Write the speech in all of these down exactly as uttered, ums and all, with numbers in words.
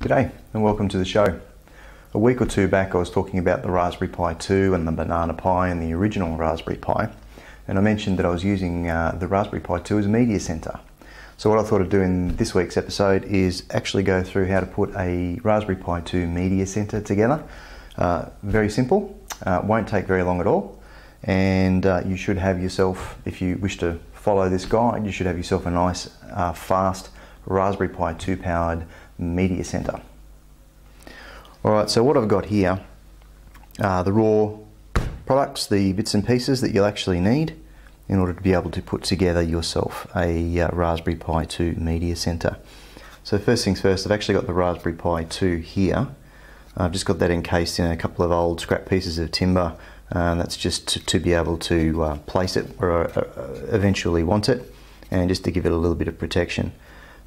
G'day and welcome to the show. A week or two back I was talking about the Raspberry Pi two and the Banana Pi and the original Raspberry Pi, and I mentioned that I was using uh, the Raspberry Pi two as a media center. So what I thought I'd do in this week's episode is actually go through how to put a Raspberry Pi two media center together. Uh, very simple, uh, won't take very long at all, and uh, you should have yourself, if you wish to follow this guide, you should have yourself a nice uh, fast Raspberry Pi two powered media center. Alright, so what I've got here are the raw products, the bits and pieces that you'll actually need in order to be able to put together yourself a uh, Raspberry Pi two media center. So first things first, I've actually got the Raspberry Pi two here. I've just got that encased in a couple of old scrap pieces of timber, and that's just to, to be able to uh, place it where I uh, eventually want it, and just to give it a little bit of protection.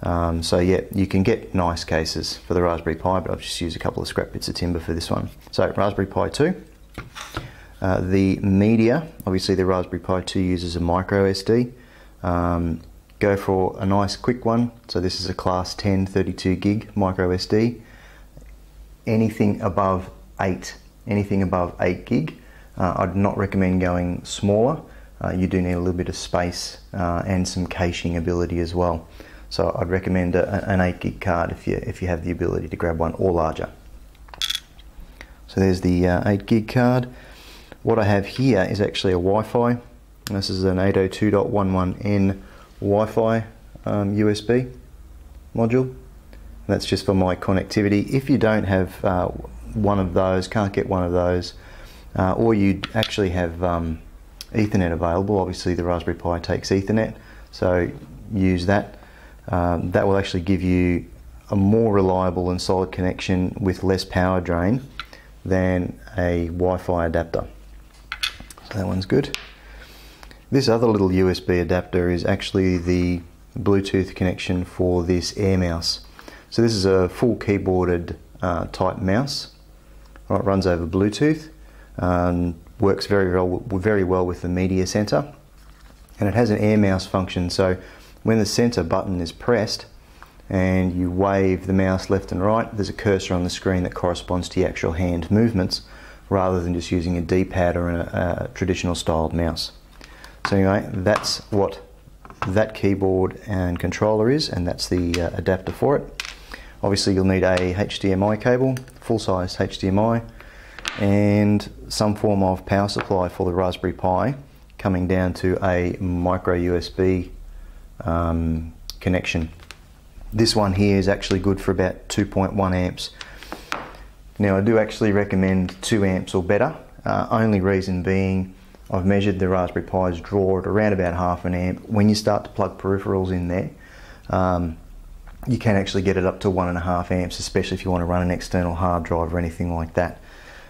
Um, so yeah, you can get nice cases for the Raspberry Pi, but I've just used a couple of scrap bits of timber for this one. So Raspberry Pi two, uh, the media, obviously the Raspberry Pi two uses a micro S D. Um, go for a nice quick one. So this is a class ten thirty-two gig micro S D. Anything above eight, anything above eight gig, uh, I'd not recommend going smaller. Uh, you do need a little bit of space uh, and some caching ability as well. So I'd recommend a, an eight gig card if you if you have the ability to grab one, or larger. So there's the uh, eight gig card. What I have here is actually a Wi-Fi. This is an eight oh two dot eleven N Wi-Fi um, U S B module. And that's just for my connectivity. If you don't have uh, one of those, can't get one of those, uh, or you actually have um, Ethernet available. Obviously, the Raspberry Pi takes Ethernet, so use that. Um, that will actually give you a more reliable and solid connection with less power drain than a Wi-Fi adapter. So that one's good. This other little U S B adapter is actually the Bluetooth connection for this Air Mouse. So this is a full keyboarded uh, type mouse. Right, runs over Bluetooth, um, works very well, very well with the media center, and it has an Air Mouse function. So when the center button is pressed and you wave the mouse left and right, there's a cursor on the screen that corresponds to the actual hand movements, rather than just using a D-pad or a, a traditional styled mouse. So anyway, that's what that keyboard and controller is, and that's the uh, adapter for it. Obviously you'll need a H D M I cable, full-size H D M I, and some form of power supply for the Raspberry Pi, coming down to a micro U S B Um, connection. This one here is actually good for about two point one amps. Now I do actually recommend two amps or better, uh, only reason being I've measured the Raspberry Pi's draw at around about half an amp. When you start to plug peripherals in there, um, you can actually get it up to one and a half amps, especially if you want to run an external hard drive or anything like that.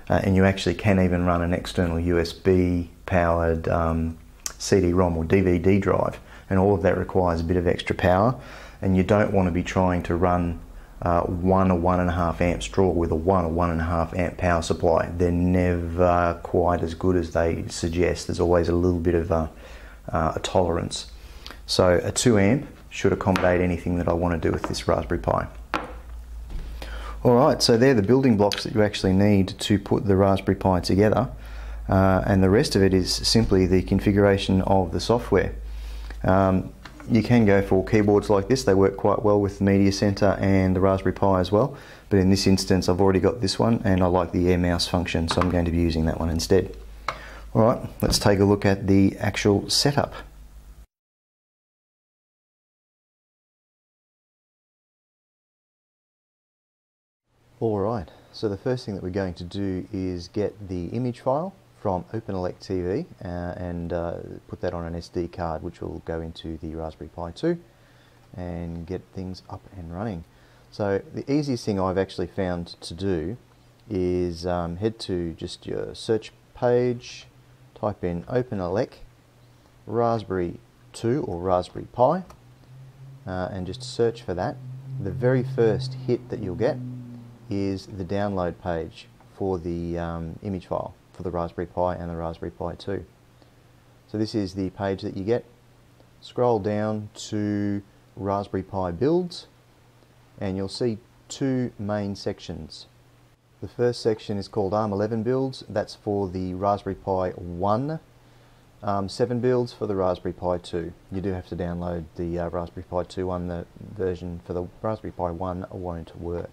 Uh, and you actually can even run an external U S B powered um, C D ROM or D V D drive, and all of that requires a bit of extra power, and you don't want to be trying to run uh, one or one and a half amp draw with a one or one and a half amp power supply. They're never quite as good as they suggest. There's always a little bit of a, uh, a tolerance. So a two amp should accommodate anything that I want to do with this Raspberry Pi. Alright, so they're the building blocks that you actually need to put the Raspberry Pi together, uh, and the rest of it is simply the configuration of the software. Um, you can go for keyboards like this. They work quite well with the media center and the Raspberry Pi as well, but in this instance I've already got this one, and I like the Air Mouse function, so I'm going to be using that one instead. Alright, let's take a look at the actual setup. Alright, so the first thing that we're going to do is get the image file from OpenELEC T V uh, and uh, put that on an S D card, which will go into the Raspberry Pi two, and get things up and running. So the easiest thing I've actually found to do is um, head to just your search page, type in OpenELEC Raspberry two or Raspberry Pi, uh, and just search for that. The very first hit that you'll get is the download page for the um, image file for the Raspberry Pi and the Raspberry Pi two. So this is the page that you get. Scroll down to Raspberry Pi builds, and you'll see two main sections. The first section is called ARM eleven builds. That's for the Raspberry Pi one. ARM seven builds for the Raspberry Pi two. You do have to download the uh, Raspberry Pi two one. The version for the Raspberry Pi one won't work.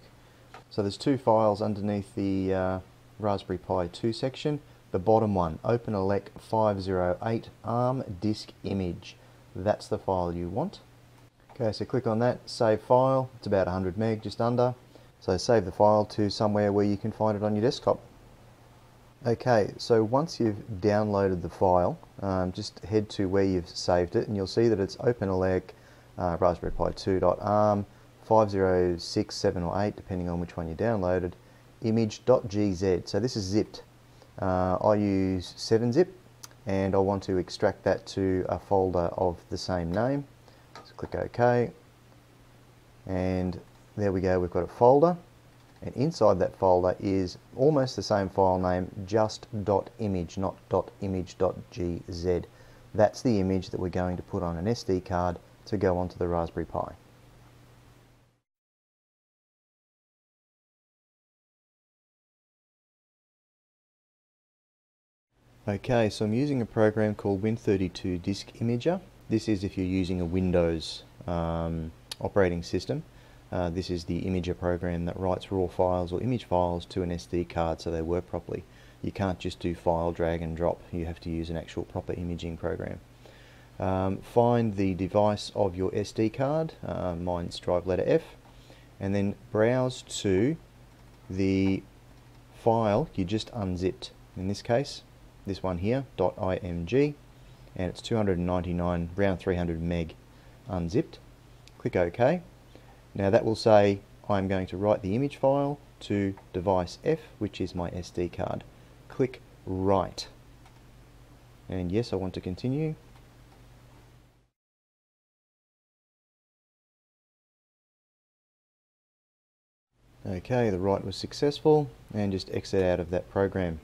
So there's two files underneath the uh, Raspberry Pi two section. The bottom one, OpenELEC five oh eight ARM Disk Image. That's the file you want. Okay, so click on that, save file. It's about one hundred meg, just under. So save the file to somewhere where you can find it on your desktop. Okay, so once you've downloaded the file, um, just head to where you've saved it, and you'll see that it's OpenELEC uh, Raspberry Pi two dot arm five oh six, seven or eight, depending on which one you downloaded, image dot g z. So this is zipped. Uh, I use seven zip, and I want to extract that to a folder of the same name. So click OK, and there we go, we've got a folder, and inside that folder is almost the same file name, just .image, not .image.gz. That's the image that we're going to put on an S D card to go onto the Raspberry Pi. Okay, so I'm using a program called Win thirty-two Disk Imager. This is if you're using a Windows um, operating system. Uh, this is the imager program that writes raw files or image files to an S D card so they work properly. You can't just do file drag and drop, you have to use an actual proper imaging program. Um, find the device of your S D card, uh, mine's drive letter F, and then browse to the file you just unzipped. In this case, this one here, .img, and it's two hundred ninety-nine, round three hundred meg unzipped. Click OK. Now that will say I'm going to write the image file to device F, which is my S D card. Click write. And yes, I want to continue. Okay, the write was successful, and just exit out of that program.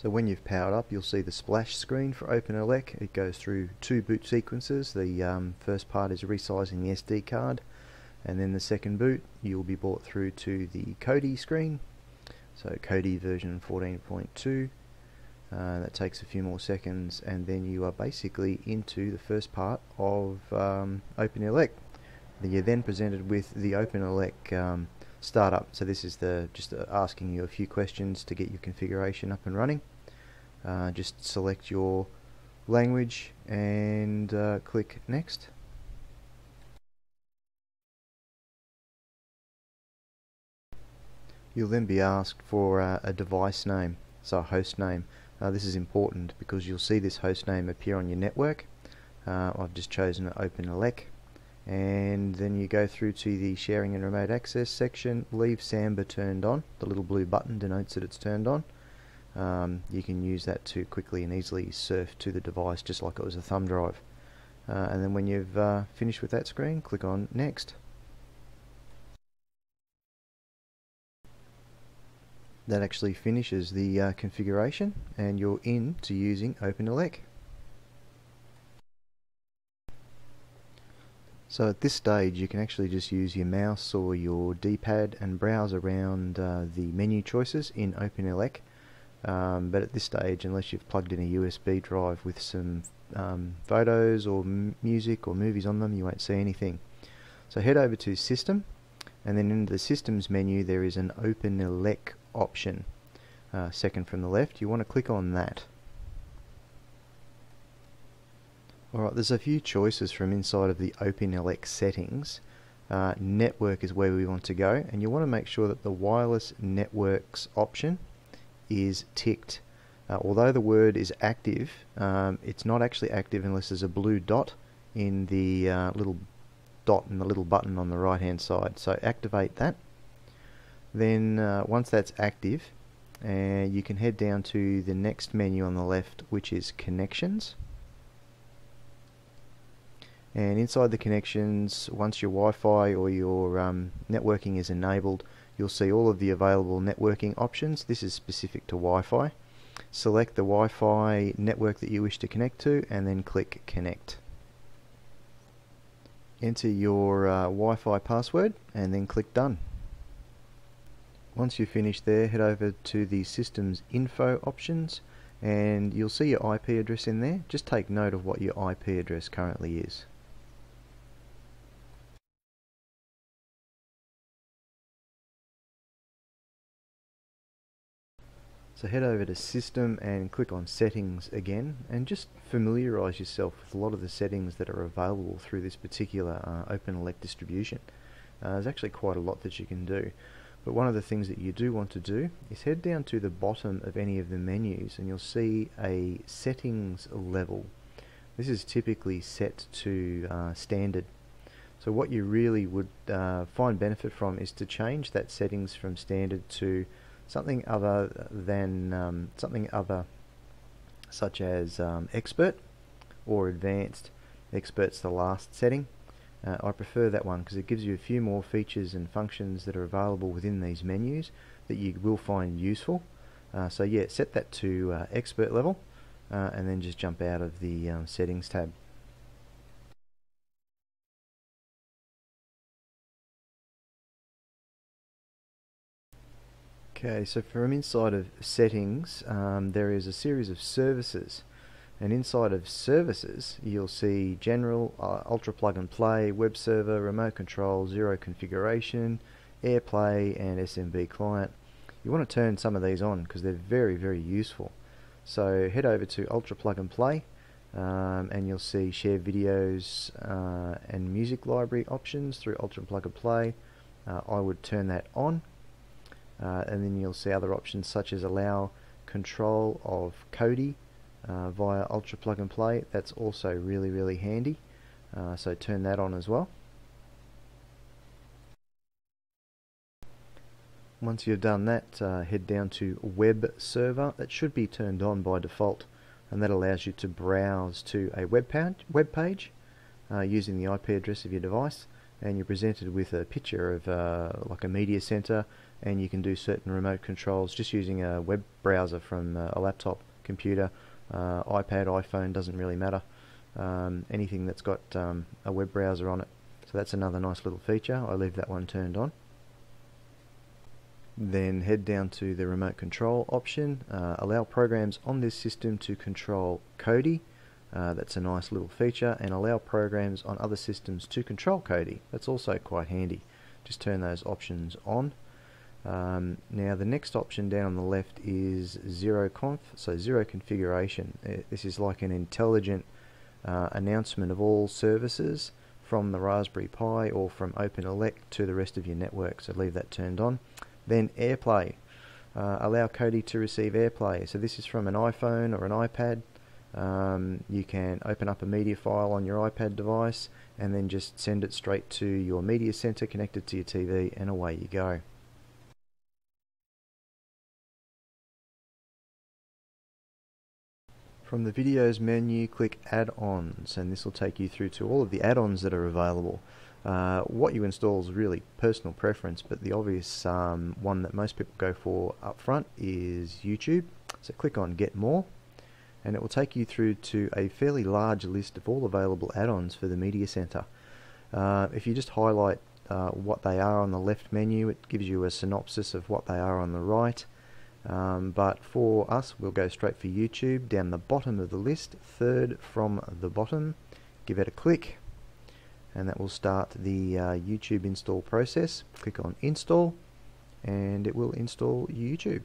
So when you've powered up, you'll see the splash screen for OpenELEC. It goes through two boot sequences. The um, first part is resizing the S D card, and then the second boot you'll be brought through to the Kodi screen. So Kodi version fourteen point two. Uh, that takes a few more seconds, and then you are basically into the first part of um, OpenELEC. You're then presented with the OpenELEC um, startup. So this is the just asking you a few questions to get your configuration up and running. Uh, just select your language and uh, click next. You'll then be asked for uh, a device name, so a host name. Uh, this is important because you'll see this host name appear on your network. Uh, I've just chosen OpenELEC. And then you go through to the sharing and remote access section. Leave Samba turned on. The little blue button denotes that it's turned on. Um, you can use that to quickly and easily surf to the device just like it was a thumb drive. Uh, and then when you've uh, finished with that screen, click on next. That actually finishes the uh, configuration, and you're in to using OpenELEC. So at this stage you can actually just use your mouse or your D-pad and browse around uh, the menu choices in OpenELEC, um, but at this stage, unless you've plugged in a U S B drive with some um, photos or m music or movies on them, you won't see anything. So head over to System, and then in the Systems menu there is an OpenELEC option, uh, second from the left. You want to click on that. Alright, there's a few choices from inside of the OpenELEC settings. Uh, network is where we want to go, and you want to make sure that the wireless networks option is ticked. Uh, although the word is active, um, it's not actually active unless there's a blue dot in the uh, little dot and the little button on the right hand side. So activate that. Then uh, once that's active, uh, you can head down to the next menu on the left, which is Connections. And inside the connections, once your Wi-Fi or your um, networking is enabled, you'll see all of the available networking options. This is specific to Wi-Fi. select the Wi-Fi network that you wish to connect to, and then click connect. Enter your uh, Wi-Fi password and then click done. Once you've finished there, head over to the Systems Info options and you'll see your I P address in there. Just take note of what your I P address currently is. So head over to System and click on Settings again, and just familiarise yourself with a lot of the settings that are available through this particular uh, OpenELEC distribution. Uh, there's actually quite a lot that you can do, but one of the things that you do want to do is head down to the bottom of any of the menus and you'll see a settings level. This is typically set to uh, standard. So what you really would uh, find benefit from is to change that settings from standard to something other than um, something other such as um, expert or advanced. Expert's the last setting. Uh, I prefer that one because it gives you a few more features and functions that are available within these menus that you will find useful. Uh, so yeah, set that to uh, expert level uh, and then just jump out of the um, settings tab. Okay, so from inside of settings, um, there is a series of services, and inside of services you'll see general, uh, ultra plug and play, web server, remote control, zero configuration, AirPlay and S M B client. You want to turn some of these on because they're very very useful. So head over to ultra plug and play um, and you'll see share videos uh, and music library options through ultra plug and play. Uh, I would turn that on. Uh, and then you'll see other options such as allow control of Kodi uh, via Ultra Plug and Play. That's also really really handy, uh, so turn that on as well. Once you've done that, uh, head down to web server. That should be turned on by default, and that allows you to browse to a web page, web page uh, using the I P address of your device, and you're presented with a picture of uh, like a media center, and you can do certain remote controls just using a web browser from a laptop, computer, uh, iPad, iPhone, doesn't really matter. Um, anything that's got um, a web browser on it. So that's another nice little feature. I leave that one turned on. Then head down to the remote control option. Uh, allow programs on this system to control Kodi. Uh, that's a nice little feature, and allow programs on other systems to control Kodi. That's also quite handy. Just turn those options on. Um, now the next option down on the left is zero conf, so zero configuration. It, this is like an intelligent uh, announcement of all services from the Raspberry Pi or from OpenELEC to the rest of your network, so leave that turned on. Then AirPlay, uh, allow Kodi to receive AirPlay. So this is from an iPhone or an iPad. Um, you can open up a media file on your iPad device and then just send it straight to your media center connected to your T V, and away you go. From the videos menu, click add-ons, and this will take you through to all of the add-ons that are available. Uh, what you install is really personal preference, but the obvious um, one that most people go for up front is YouTube. So click on Get More, and it will take you through to a fairly large list of all available add-ons for the Media Center. Uh, if you just highlight uh, what they are on the left menu, it gives you a synopsis of what they are on the right. Um, but for us, we'll go straight for YouTube, down the bottom of the list, third from the bottom. Give it a click, and that will start the uh, YouTube install process. Click on install, and it will install YouTube.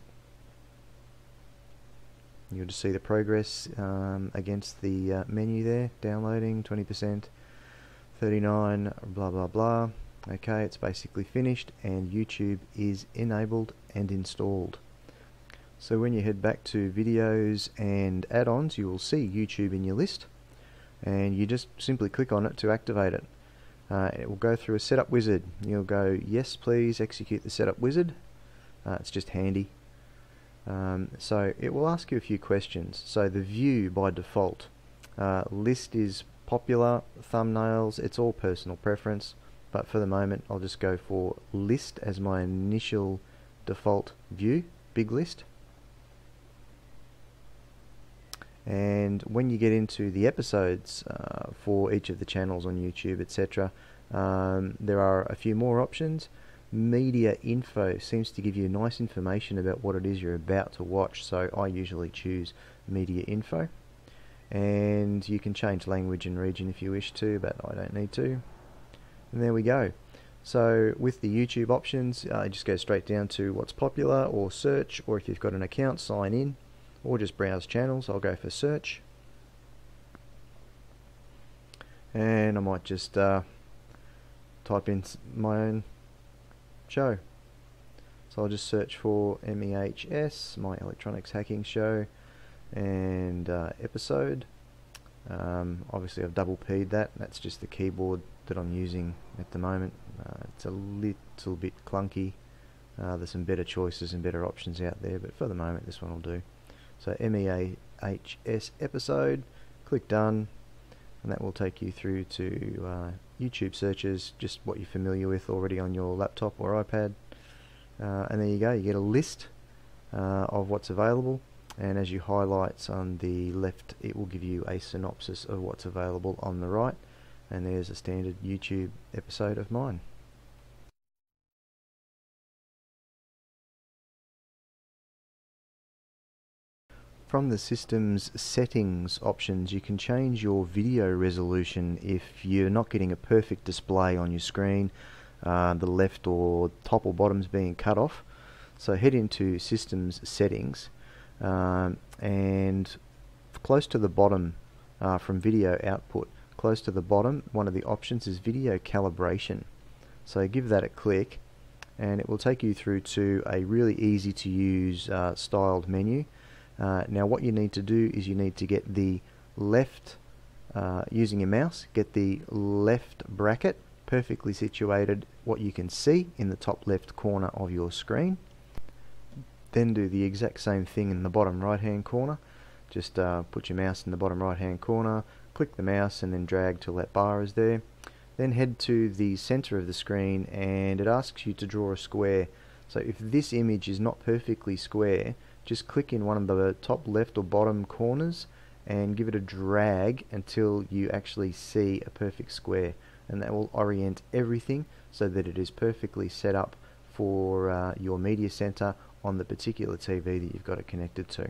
You'll just see the progress um, against the uh, menu there, downloading, twenty percent, thirty-nine, blah blah blah. Okay, it's basically finished, and YouTube is enabled and installed. So when you head back to videos and add-ons, you will see YouTube in your list, and you just simply click on it to activate it. Uh, it will go through a setup wizard. You'll go, yes please execute the setup wizard. Uh, it's just handy. Um, so it will ask you a few questions. So the view by default, uh, list is popular, thumbnails, it's all personal preference, but for the moment I'll just go for list as my initial default view, big list. And when you get into the episodes uh, for each of the channels on YouTube, et cetera, um, there are a few more options. Media info seems to give you nice information about what it is you're about to watch, so I usually choose media info. And you can change language and region if you wish to, but I don't need to. And there we go. So with the YouTube options, uh, just go straight down to what's popular or search, or if you've got an account, sign in, or just browse channels. I'll go for search, and I might just uh, type in my own show. So I'll just search for M E H S, my electronics hacking show, and uh, episode. Um, obviously I've double P'd that. That's just the keyboard that I'm using at the moment. Uh, it's a little bit clunky. Uh, there's some better choices and better options out there, but for the moment this one will do. So M E H S episode, click done, and that will take you through to uh, YouTube searches, just what you're familiar with already on your laptop or iPad. Uh, and there you go, you get a list uh, of what's available, and as you highlight on the left it will give you a synopsis of what's available on the right. And there's a standard YouTube episode of mine. From the system's settings options, you can change your video resolution if you're not getting a perfect display on your screen, uh, the left or top or bottom's being cut off. So head into systems settings, um, and close to the bottom, uh, from video output, close to the bottom, one of the options is video calibration. So give that a click, and it will take you through to a really easy to use uh, styled menu. Uh, now what you need to do is you need to get the left, uh, using your mouse, get the left bracket perfectly situated, what you can see in the top left corner of your screen. Then do the exact same thing in the bottom right hand corner. Just uh, put your mouse in the bottom right hand corner, click the mouse and then drag till that bar is there. Then head to the center of the screen and it asks you to draw a square. So if this image is not perfectly square, just click in one of the top left or bottom corners and give it a drag until you actually see a perfect square, and that will orient everything so that it is perfectly set up for uh, your media center on the particular T V that you've got it connected to.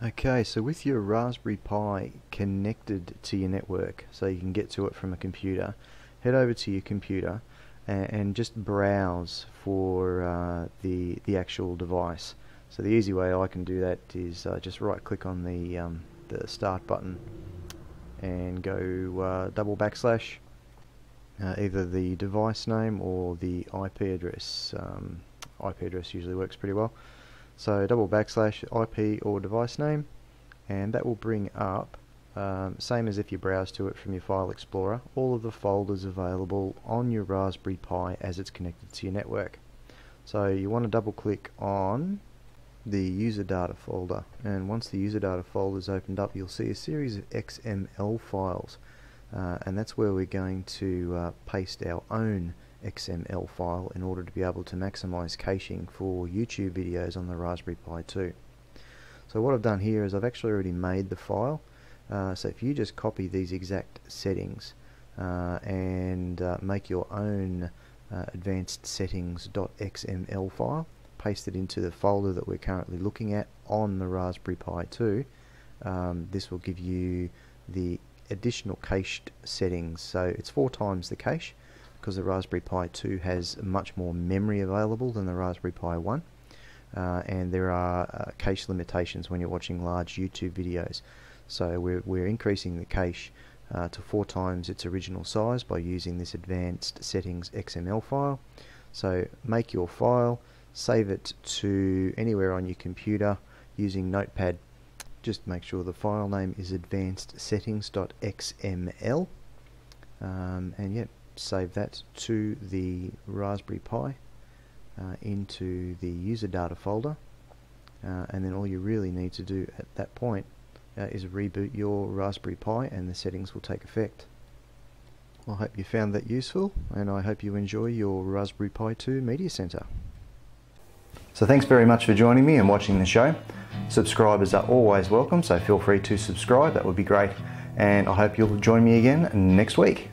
Okay, so with your Raspberry Pi connected to your network, so you can get to it from a computer, head over to your computer and, and just browse for uh, the the actual device. So the easy way I can do that is uh, just right click on the, um, the start button and go uh, double backslash uh, either the device name or the I P address. Um, I P address usually works pretty well. So double backslash I P or device name, and that will bring up, um, same as if you browse to it from your file explorer, all of the folders available on your Raspberry Pi as it's connected to your network. So you want to double click on the user data folder, and once the user data folder is opened up, you'll see a series of X M L files, uh, and that's where we're going to uh, paste our own X M L file in order to be able to maximize caching for YouTube videos on the Raspberry Pi two. So what I've done here is I've actually already made the file, uh, so if you just copy these exact settings uh, and uh, make your own uh, advanced settings.xml file, paste it into the folder that we're currently looking at on the Raspberry Pi two, um, this will give you the additional cached settings. So it's four times the cache, because the Raspberry Pi two has much more memory available than the Raspberry Pi one, uh, and there are uh, cache limitations when you're watching large YouTube videos. So we're, we're increasing the cache uh, to four times its original size by using this advanced settings X M L file. So make your file, save it to anywhere on your computer using Notepad. Just make sure the file name is advanced settings.xml, um, and yep, save that to the Raspberry Pi uh, into the user data folder, uh, and then all you really need to do at that point uh, is reboot your Raspberry Pi and the settings will take effect. I hope you found that useful, and I hope you enjoy your Raspberry Pi two Media Center. So thanks very much for joining me and watching the show. Subscribers are always welcome, so feel free to subscribe, that would be great. And I hope you'll join me again next week.